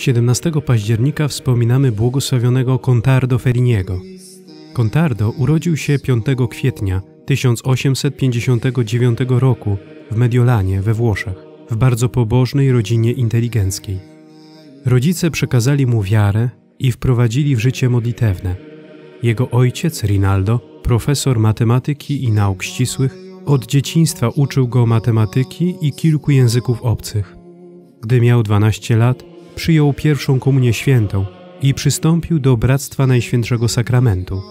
17 października wspominamy błogosławionego Contardo Ferriniego. Contardo urodził się 5 kwietnia 1859 roku w Mediolanie we Włoszech, w bardzo pobożnej rodzinie inteligenckiej. Rodzice przekazali mu wiarę i wprowadzili w życie modlitewne. Jego ojciec, Rinaldo, profesor matematyki i nauk ścisłych, od dzieciństwa uczył go matematyki i kilku języków obcych. Gdy miał 12 lat, przyjął pierwszą komunię świętą i przystąpił do Bractwa Najświętszego Sakramentu.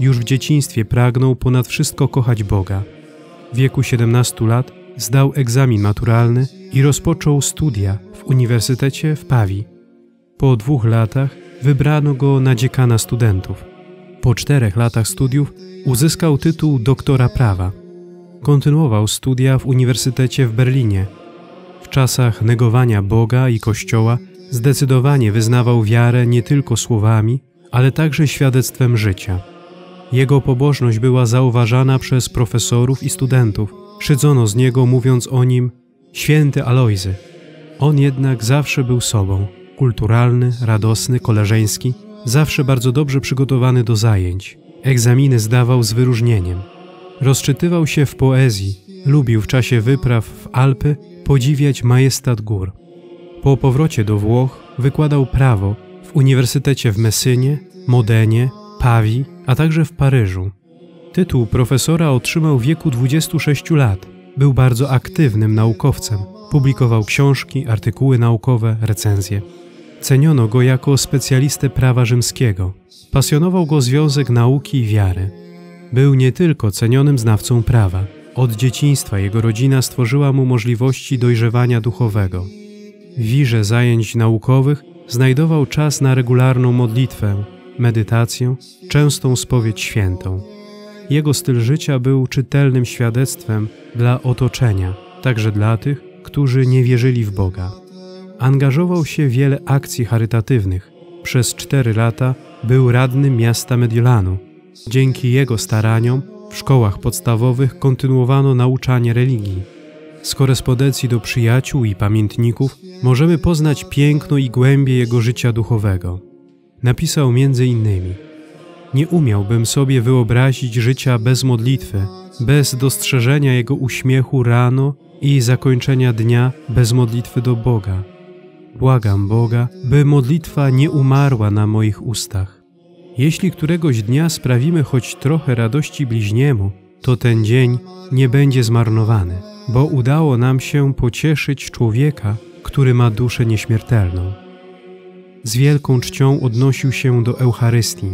Już w dzieciństwie pragnął ponad wszystko kochać Boga. W wieku 17 lat zdał egzamin maturalny i rozpoczął studia w Uniwersytecie w Pawii. Po 2 latach wybrano go na dziekana studentów. Po 4 latach studiów uzyskał tytuł doktora prawa. Kontynuował studia w Uniwersytecie w Berlinie. W czasach negowania Boga i Kościoła zdecydowanie wyznawał wiarę nie tylko słowami, ale także świadectwem życia. Jego pobożność była zauważana przez profesorów i studentów. Szydzono z niego, mówiąc o nim: „Święty Alojzy”. On jednak zawsze był sobą, kulturalny, radosny, koleżeński, zawsze bardzo dobrze przygotowany do zajęć. Egzaminy zdawał z wyróżnieniem. Rozczytywał się w poezji, lubił w czasie wypraw w Alpy podziwiać majestat gór. Po powrocie do Włoch wykładał prawo w Uniwersytecie w Messynie, Modenie, Pawii, a także w Paryżu. Tytuł profesora otrzymał w wieku 26 lat. Był bardzo aktywnym naukowcem. Publikował książki, artykuły naukowe, recenzje. Ceniono go jako specjalistę prawa rzymskiego. Pasjonował go związek nauki i wiary. Był nie tylko cenionym znawcą prawa. Od dzieciństwa jego rodzina stworzyła mu możliwości dojrzewania duchowego. W wirze zajęć naukowych znajdował czas na regularną modlitwę, medytację, częstą spowiedź świętą. Jego styl życia był czytelnym świadectwem dla otoczenia, także dla tych, którzy nie wierzyli w Boga. Angażował się w wiele akcji charytatywnych. Przez 4 lata był radnym miasta Mediolanu. Dzięki jego staraniom w szkołach podstawowych kontynuowano nauczanie religii. Z korespondencji do przyjaciół i pamiętników możemy poznać piękno i głębię jego życia duchowego. Napisał między innymi: „Nie umiałbym sobie wyobrazić życia bez modlitwy, bez dostrzeżenia jego uśmiechu rano i zakończenia dnia bez modlitwy do Boga. Błagam Boga, by modlitwa nie umarła na moich ustach. Jeśli któregoś dnia sprawimy choć trochę radości bliźniemu, to ten dzień nie będzie zmarnowany, bo udało nam się pocieszyć człowieka, który ma duszę nieśmiertelną”. Z wielką czcią odnosił się do Eucharystii.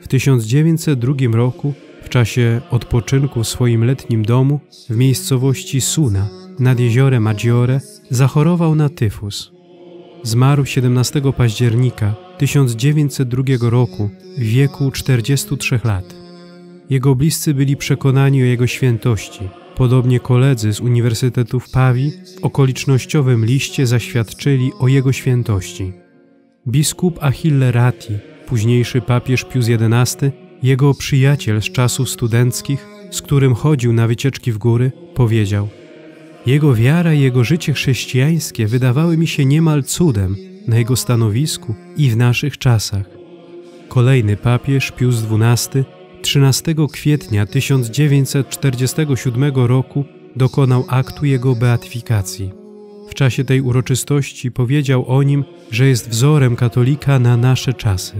W 1902 roku, w czasie odpoczynku w swoim letnim domu w miejscowości Suna nad jeziorem Maggiore, zachorował na tyfus. Zmarł 17 października 1902 roku w wieku 43 lat. Jego bliscy byli przekonani o jego świętości. Podobnie koledzy z Uniwersytetu w Pawii w okolicznościowym liście zaświadczyli o jego świętości. Biskup Achille Ratti, późniejszy papież Pius XI, jego przyjaciel z czasów studenckich, z którym chodził na wycieczki w góry, powiedział: „Jego wiara i jego życie chrześcijańskie wydawały mi się niemal cudem na jego stanowisku i w naszych czasach”. Kolejny papież, Pius XII, 13 kwietnia 1947 roku dokonał aktu jego beatyfikacji. W czasie tej uroczystości powiedział o nim, że jest wzorem katolika na nasze czasy.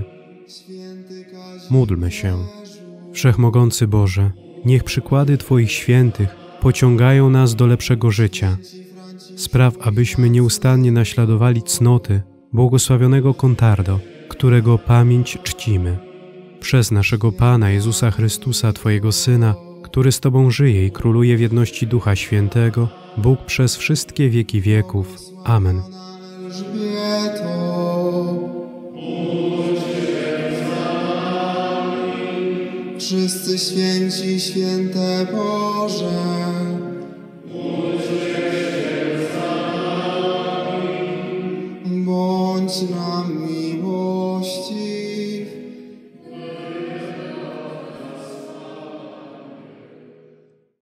Módlmy się. Wszechmogący Boże, niech przykłady Twoich świętych pociągają nas do lepszego życia. Spraw, abyśmy nieustannie naśladowali cnoty błogosławionego Contardo, którego pamięć czcimy. Przez naszego Pana Jezusa Chrystusa, Twojego Syna, który z Tobą żyje i króluje w jedności Ducha Świętego, Bóg przez wszystkie wieki wieków. Amen. Wszyscy święci, święte Boże.